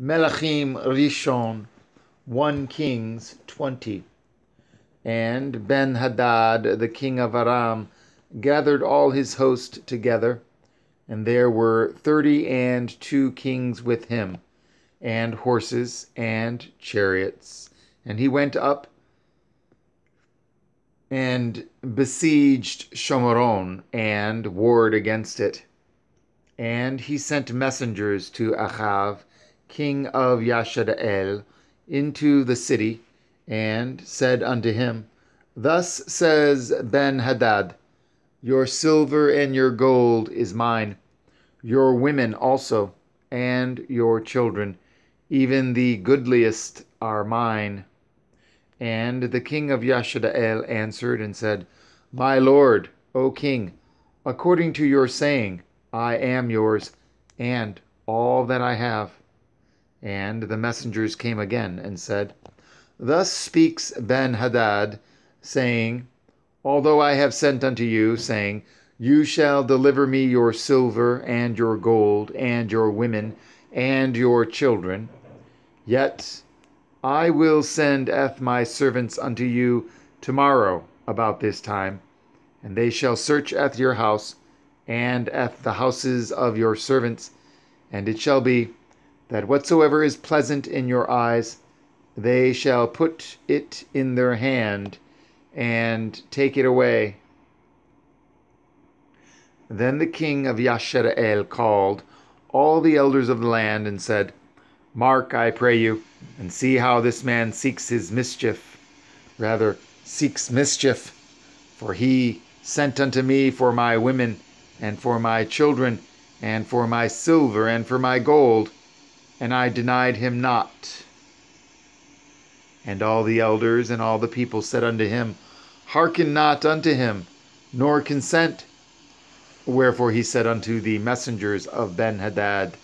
Melachim Rishon, 1 Kings 20. And Ben-Hadad, the king of Aram, gathered all his host together, and there were 32 kings with him, and horses and chariots. And he went up and besieged Shomron and warred against it. And he sent messengers to Ahav, king of Yashadael, into the city, and said unto him, Thus says Ben-Hadad, Your silver and your gold is mine, your women also, and your children, even the goodliest are mine. And the king of Yashadael answered and said, My lord, O king, according to your saying, I am yours, and all that I have. And the messengers came again and said, Thus speaks Ben-Hadad, saying, Although I have sent unto you, saying, You shall deliver me your silver and your gold and your women and your children, yet I will send my servants unto you tomorrow about this time, and they shall search your house and the houses of your servants, and it shall be that whatsoever is pleasant in your eyes, they shall put it in their hand and take it away. Then the king of Yashadael called all the elders of the land and said, Mark, I pray you, and see how this man seeks mischief. For he sent unto me for my women, and for my children, and for my silver, and for my gold, and I denied him not. And all the elders and all the people said unto him, Hearken not unto him, nor consent. Wherefore he said unto the messengers of Ben-Hadad,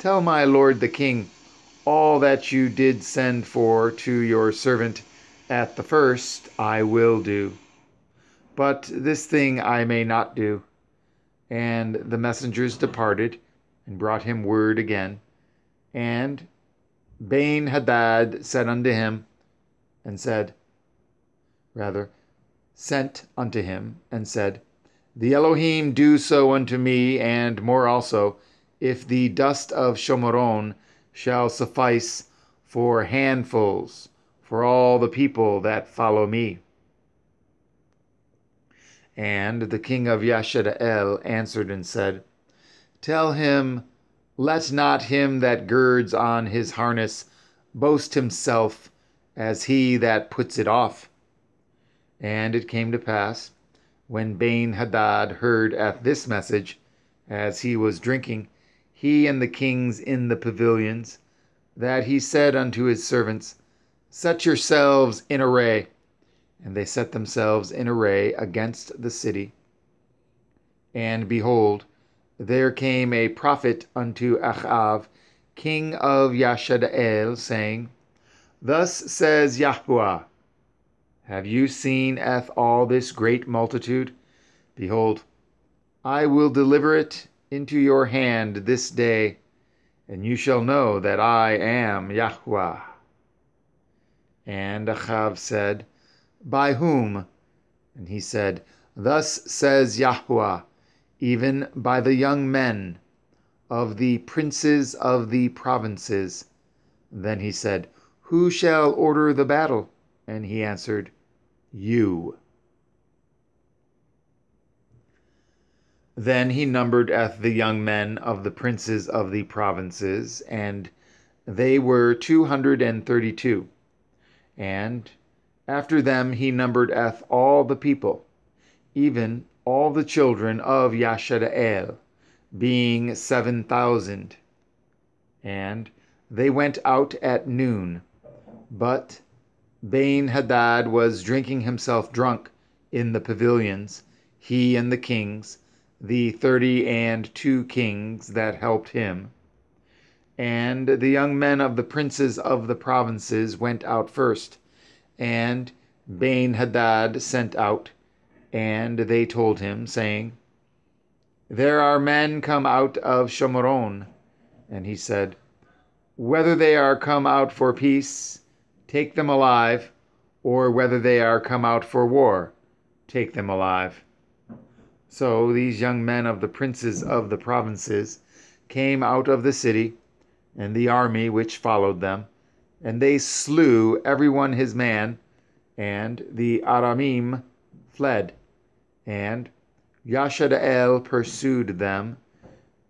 Tell my lord the king all that you did send for to your servant at the first I will do, but this thing I may not do. And the messengers departed and brought him word again. And Ben-Hadad sent unto him and said, The Elohim do so unto me, and more also, if the dust of Shomron shall suffice for handfuls for all the people that follow me. And the king of Yashadael answered and said, Tell him, Let not him that girds on his harness boast himself as he that puts it off. And it came to pass, when Ben-Hadad heard this message, as he was drinking, he and the kings in the pavilions, that he said unto his servants, Set yourselves in array. And they set themselves in array against the city. And behold, there came a prophet unto Ahav, king of Yashadael, saying, Thus says Yahweh, Have you seen all this great multitude? Behold, I will deliver it into your hand this day, and you shall know that I am Yahweh. And Ahav said, By whom? And he said, Thus says Yahweh, even by the young men of the princes of the provinces. Then he said, Who shall order the battle? And he answered, You. Then he numbered the young men of the princes of the provinces, and they were 232. And after them he numbered all the people, even all the children of Yashadael, being 7,000. And they went out at noon, but Ben-Hadad was drinking himself drunk in the pavilions, he and the kings, the 32 kings that helped him. And the young men of the princes of the provinces went out first, and Ben-Hadad sent out, and they told him, saying, There are men come out of Shomron. And he said, whether they are come out for peace, take them alive, or whether they are come out for war, take them alive. So these young men of the princes of the provinces came out of the city, and the army which followed them, and they slew every one his man, and the Aramim fled. And Yashadael pursued them,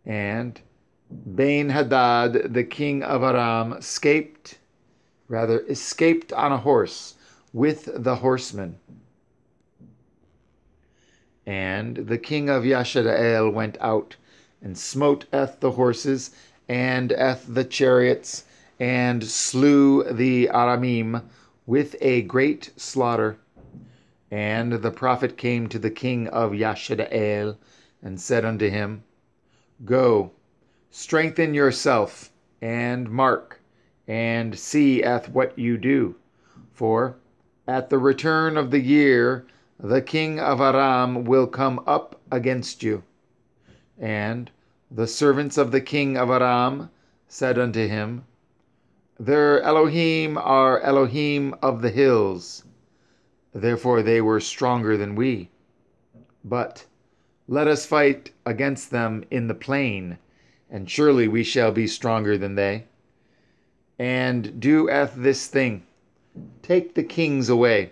and Ben-Hadad, the king of Aram, escaped on a horse with the horsemen. And the king of Yashadael went out, and smote at the horses, and at the chariots, and slew the Aramim with a great slaughter. And the prophet came to the king of Yashadael, and said unto him, Go, strengthen yourself, and mark, and see at what you do. For at the return of the year the king of Aram will come up against you. And the servants of the king of Aram said unto him, Their Elohim are Elohim of the hills. Therefore they were stronger than we. But let us fight against them in the plain, and surely we shall be stronger than they. And do at this thing, take the kings away,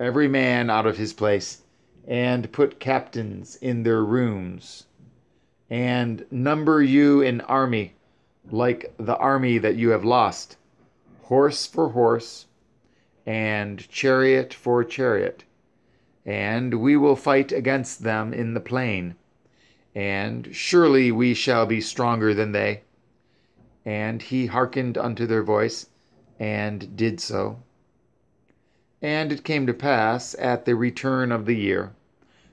every man out of his place, and put captains in their rooms, and number you an army, like the army that you have lost, horse for horse, and chariot for chariot. And we will fight against them in the plain, and surely we shall be stronger than they. And he hearkened unto their voice, and did so. And it came to pass at the return of the year,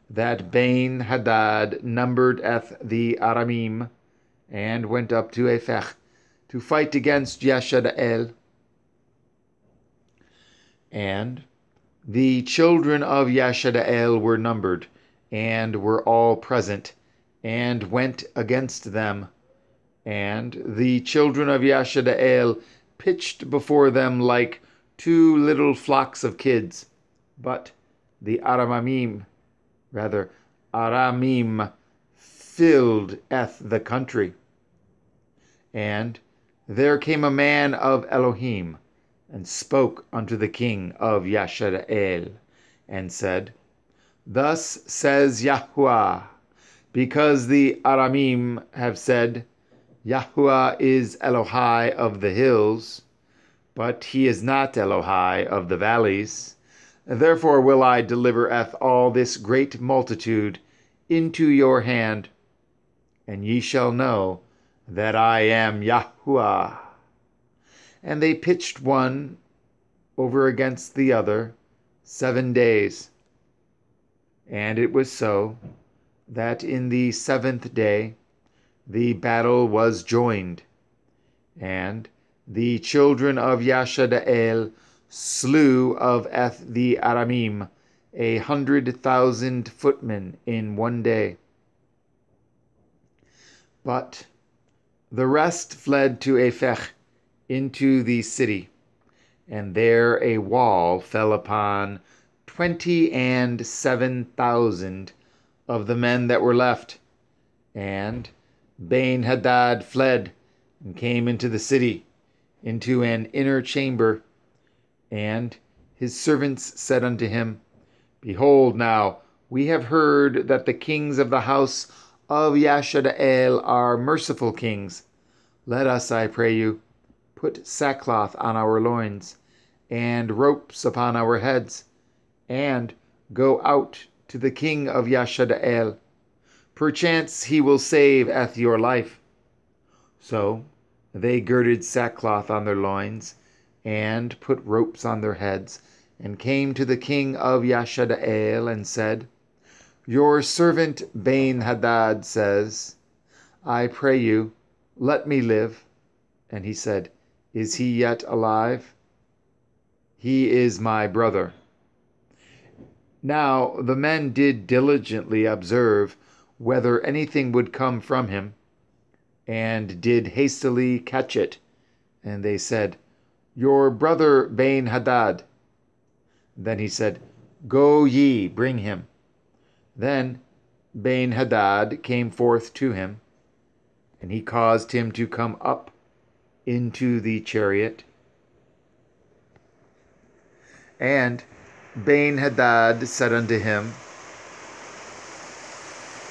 that Ben-Hadad numbered at the Aramim, and went up to Aphek to fight against Yashadael. And the children of Yashadael were numbered, and were all present, and went against them. And the children of Yashadael pitched before them like two little flocks of kids, but the Aramim filled eth the country. And there came a man of Elohim, and spoke unto the king of Yashadael, and said, Thus says Yahuwah, because the Aramim have said, Yahuwah is Elohai of the hills, but he is not Elohai of the valleys. Therefore will I delivereth all this great multitude into your hand, and ye shall know that I am Yahuwah. And they pitched one over against the other 7 days. And it was so, that in the 7th day the battle was joined, and the children of Yashadael slew of the Aramim 100,000 footmen in 1 day. But the rest fled to Aphek into the city, and there a wall fell upon 27,000 of the men that were left. And Ben-Hadad fled, and came into the city, into an inner chamber. And his servants said unto him, Behold now, we have heard that the kings of the house of Yashadael are merciful kings. Let us, I pray you, put sackcloth on our loins, and ropes upon our heads, and go out to the king of Yashadael. Perchance he will save at your life. So they girded sackcloth on their loins, and put ropes on their heads, and came to the king of Yashadael, and said, Your servant Ben-Hadad says, I pray you, let me live. And he said, Is he yet alive? He is my brother. Now the men did diligently observe whether anything would come from him, and did hastily catch it, And they said, "Your brother Ben-Hadad." Then he said, "Go ye, bring him." Then Ben-Hadad came forth to him, and he caused him to come up into the chariot. And Ben-Hadad said unto him,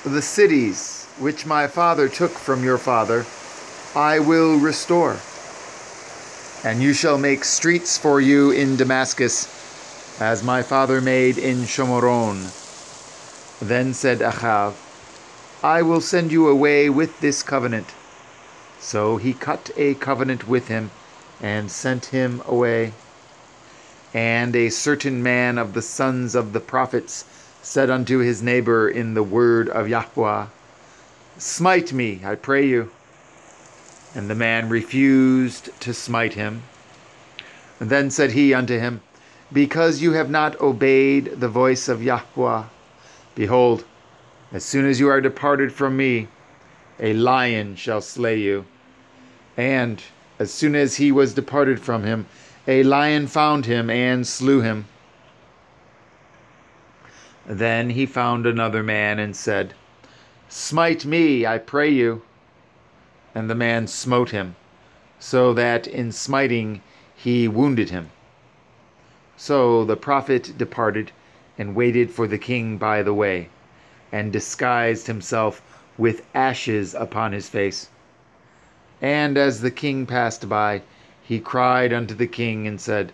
"The cities which my father took from your father I will restore, and you shall make streets for you in Damascus, as my father made in Shomron." Then said Ahav, "I will send you away with this covenant." So he cut a covenant with him, and sent him away. And a certain man of the sons of the prophets said unto his neighbor in the word of Yahweh, "Smite me, I pray you." And the man refused to smite him. And then said he unto him, "Because you have not obeyed the voice of Yahweh, behold, as soon as you are departed from me, a lion shall slay you." And as soon as he was departed from him, a lion found him and slew him. Then he found another man and said, "Smite me, I pray you." And the man smote him, so that in smiting he wounded him. So the prophet departed, and waited for the king by the way, and disguised himself with ashes upon his face. And as the king passed by, he cried unto the king and said,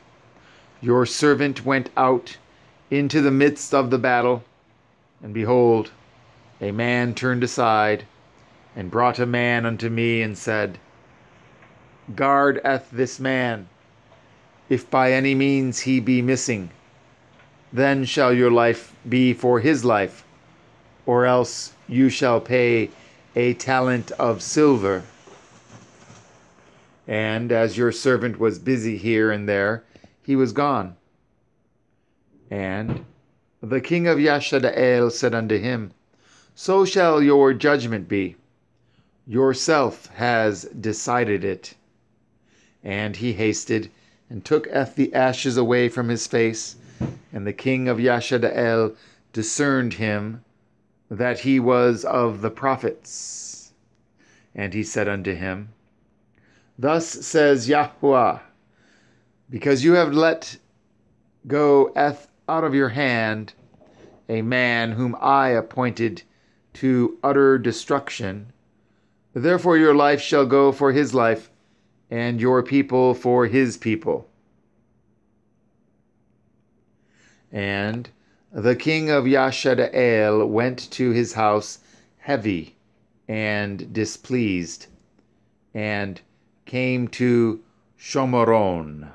"Your servant went out into the midst of the battle, and behold, a man turned aside, and brought a man unto me, and said, Guard at this man, if by any means he be missing, then shall your life be for his life, or else you shall pay a talent of silver. And as your servant was busy here and there, he was gone." And the king of Yashadael said unto him, "So shall your judgment be. Yourself has decided it." And he hasted, and took the ashes away from his face. And the king of Yashadael discerned him, that he was of the prophets. And he said unto him, "Thus says Yahweh, because you have let go out of your hand a man whom I appointed to utter destruction, therefore your life shall go for his life, and your people for his people." And the king of Yashadael went to his house heavy and displeased, and came to Shomron.